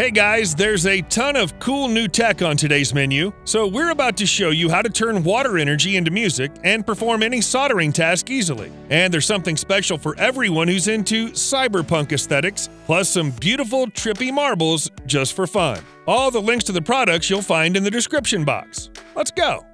Hey guys, there's a ton of cool new tech on today's menu, so we're about to show you how to turn water energy into music and perform any soldering task easily. And there's something special for everyone who's into cyberpunk aesthetics, plus some beautiful trippy marbles just for fun. All the links to the products you'll find in the description box. Let's go!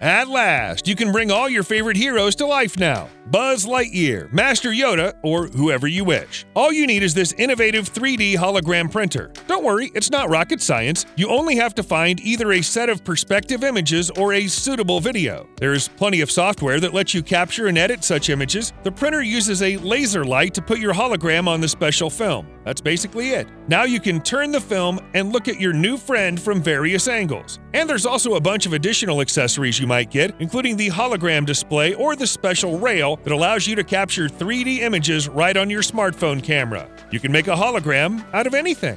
At last, you can bring all your favorite heroes to life now. Buzz Lightyear, Master Yoda, or whoever you wish. All you need is this innovative 3D hologram printer. Don't worry, it's not rocket science. You only have to find either a set of perspective images or a suitable video. There's plenty of software that lets you capture and edit such images. The printer uses a laser light to put your hologram on the special film. That's basically it. Now you can turn the film and look at your new friend from various angles. And there's also a bunch of additional accessories you might get, including the hologram display or the special rail that allows you to capture 3D images right on your smartphone camera. You can make a hologram out of anything.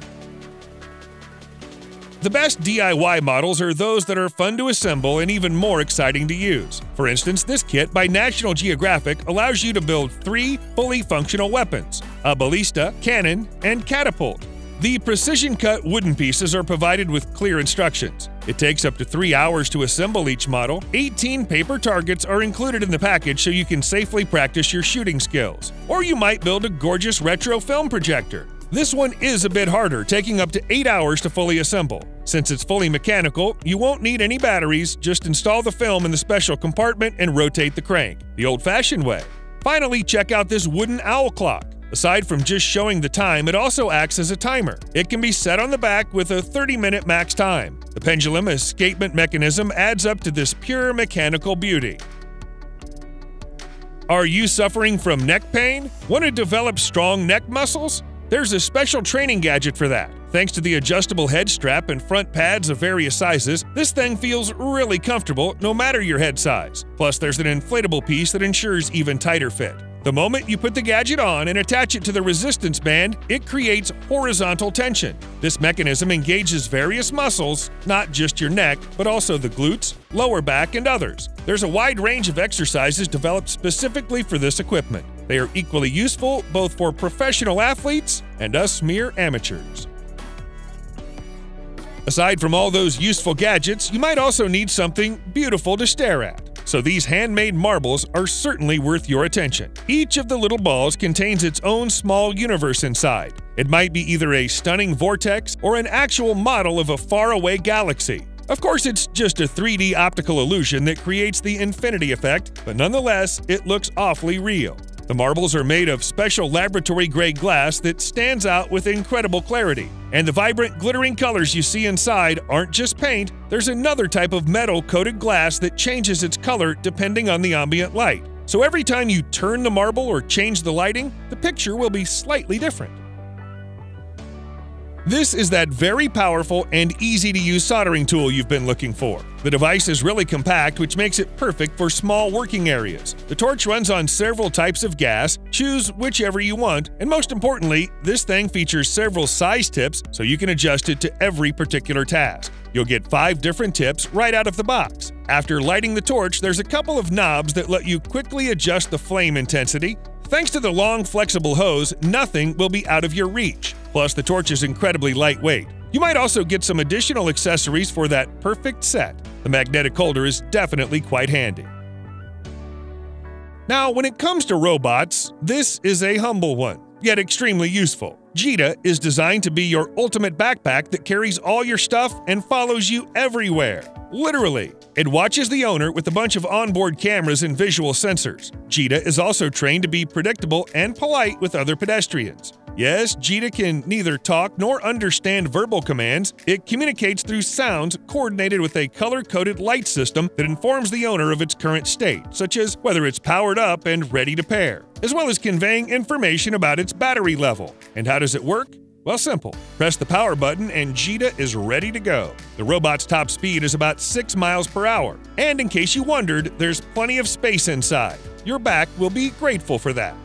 The best DIY models are those that are fun to assemble and even more exciting to use. For instance, this kit by National Geographic allows you to build 3 fully functional weapons: a ballista, cannon, and catapult. The precision-cut wooden pieces are provided with clear instructions. It takes up to 3 hours to assemble each model. 18 paper targets are included in the package so you can safely practice your shooting skills. Or you might build a gorgeous retro film projector. This one is a bit harder, taking up to 8 hours to fully assemble. Since it's fully mechanical, you won't need any batteries, just install the film in the special compartment and rotate the crank, the old-fashioned way. Finally, check out this wooden owl clock. Aside from just showing the time, it also acts as a timer. It can be set on the back with a 30-minute max time. The pendulum escapement mechanism adds up to this pure mechanical beauty. Are you suffering from neck pain? Want to develop strong neck muscles? There's a special training gadget for that. Thanks to the adjustable head strap and front pads of various sizes, this thing feels really comfortable no matter your head size. Plus, there's an inflatable piece that ensures even tighter fit. The moment you put the gadget on and attach it to the resistance band, it creates horizontal tension. This mechanism engages various muscles, not just your neck, but also the glutes, lower back, and others. There's a wide range of exercises developed specifically for this equipment. They are equally useful both for professional athletes and us mere amateurs. Aside from all those useful gadgets, you might also need something beautiful to stare at. So these handmade marbles are certainly worth your attention. Each of the little balls contains its own small universe inside. It might be either a stunning vortex or an actual model of a faraway galaxy. Of course, it's just a 3D optical illusion that creates the infinity effect, but nonetheless, it looks awfully real. The marbles are made of special laboratory-grade glass that stands out with incredible clarity. And the vibrant, glittering colors you see inside aren't just paint. There's another type of metal-coated glass that changes its color depending on the ambient light. So every time you turn the marble or change the lighting, the picture will be slightly different. This is that very powerful and easy-to-use soldering tool you've been looking for. The device is really compact, which makes it perfect for small working areas. The torch runs on several types of gas. Choose whichever you want, and most importantly, this thing features several size tips so you can adjust it to every particular task. You'll get 5 different tips right out of the box. After lighting the torch, there's a couple of knobs that let you quickly adjust the flame intensity. Thanks to the long, flexible hose, nothing will be out of your reach. Plus, the torch is incredibly lightweight. You might also get some additional accessories for that perfect set. The magnetic holder is definitely quite handy. Now, when it comes to robots, this is a humble one, yet extremely useful. Gita is designed to be your ultimate backpack that carries all your stuff and follows you everywhere. Literally. It watches the owner with a bunch of onboard cameras and visual sensors. Gita is also trained to be predictable and polite with other pedestrians. Yes, Gita can neither talk nor understand verbal commands. It communicates through sounds coordinated with a color-coded light system that informs the owner of its current state, such as whether it's powered up and ready to pair, as well as conveying information about its battery level. And how does it work? Well, simple. Press the power button and Gita is ready to go. The robot's top speed is about 6 miles per hour. And in case you wondered, there's plenty of space inside. Your back will be grateful for that.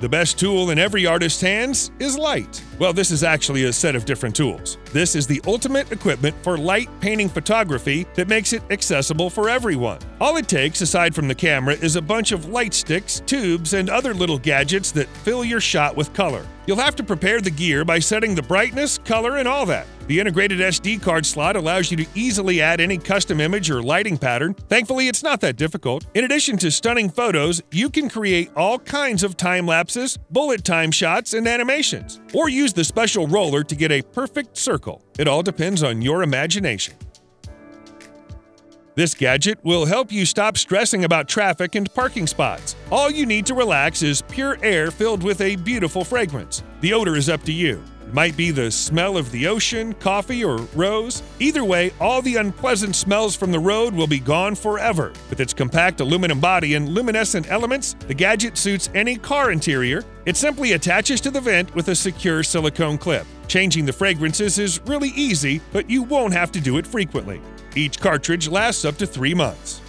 The best tool in every artist's hands is light. Well, this is actually a set of different tools. This is the ultimate equipment for light painting photography that makes it accessible for everyone. All it takes, aside from the camera, is a bunch of light sticks, tubes, and other little gadgets that fill your shot with color. You'll have to prepare the gear by setting the brightness, color, and all that. The integrated SD card slot allows you to easily add any custom image or lighting pattern. Thankfully, it's not that difficult. In addition to stunning photos, you can create all kinds of time lapses, bullet time shots, and animations. Or use the special roller to get a perfect circle. It all depends on your imagination. This gadget will help you stop stressing about traffic and parking spots. All you need to relax is pure air filled with a beautiful fragrance. The odor is up to you. It might be the smell of the ocean, coffee, or rose. Either way, all the unpleasant smells from the road will be gone forever. With its compact aluminum body and luminescent elements, the gadget suits any car interior. It simply attaches to the vent with a secure silicone clip. Changing the fragrances is really easy, but you won't have to do it frequently. Each cartridge lasts up to 3 months.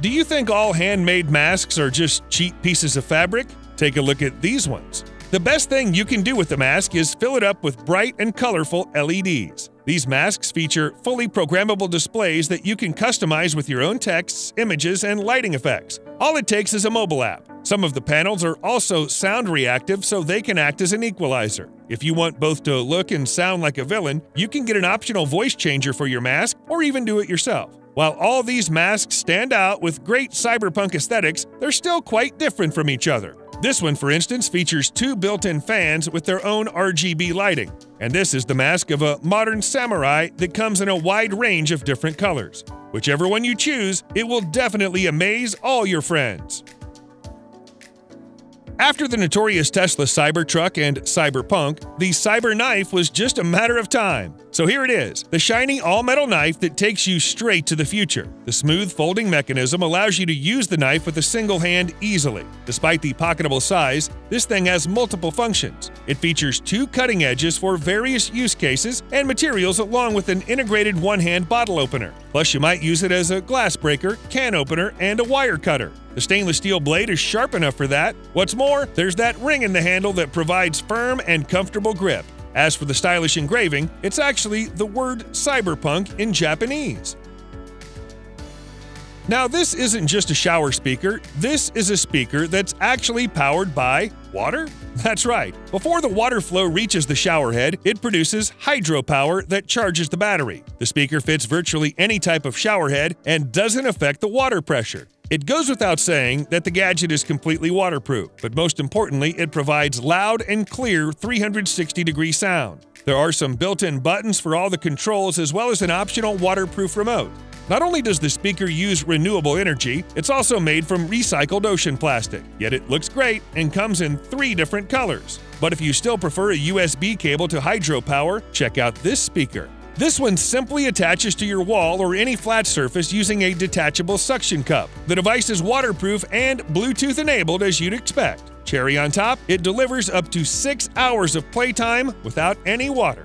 Do you think all handmade masks are just cheap pieces of fabric? Take a look at these ones. The best thing you can do with the mask is fill it up with bright and colorful LEDs. These masks feature fully programmable displays that you can customize with your own texts, images, and lighting effects. All it takes is a mobile app. Some of the panels are also sound reactive, so they can act as an equalizer. If you want both to look and sound like a villain, you can get an optional voice changer for your mask or even do it yourself. While all these masks stand out with great cyberpunk aesthetics, they're still quite different from each other. This one, for instance, features two built-in fans with their own RGB lighting. And this is the mask of a modern samurai that comes in a wide range of different colors. Whichever one you choose, it will definitely amaze all your friends. After the notorious Tesla Cybertruck and Cyberpunk, the Cyber Knife was just a matter of time. So here it is, the shiny all-metal knife that takes you straight to the future. The smooth folding mechanism allows you to use the knife with a single hand easily. Despite the pocketable size, this thing has multiple functions. It features two cutting edges for various use cases and materials along with an integrated one-hand bottle opener. Plus, you might use it as a glass breaker, can opener, and a wire cutter. The stainless steel blade is sharp enough for that. What's more, there's that ring in the handle that provides firm and comfortable grip. As for the stylish engraving, it's actually the word cyberpunk in Japanese. Now, this isn't just a shower speaker. This is a speaker that's actually powered by water? That's right. Before the water flow reaches the shower head, it produces hydropower that charges the battery. The speaker fits virtually any type of shower head and doesn't affect the water pressure. It goes without saying that the gadget is completely waterproof, but most importantly, it provides loud and clear 360-degree sound. There are some built-in buttons for all the controls as well as an optional waterproof remote. Not only does the speaker use renewable energy, it's also made from recycled ocean plastic. Yet it looks great and comes in 3 different colors. But if you still prefer a USB cable to hydropower, check out this speaker. This one simply attaches to your wall or any flat surface using a detachable suction cup. The device is waterproof and Bluetooth enabled as you'd expect. Cherry on top, it delivers up to 6 hours of playtime without any water.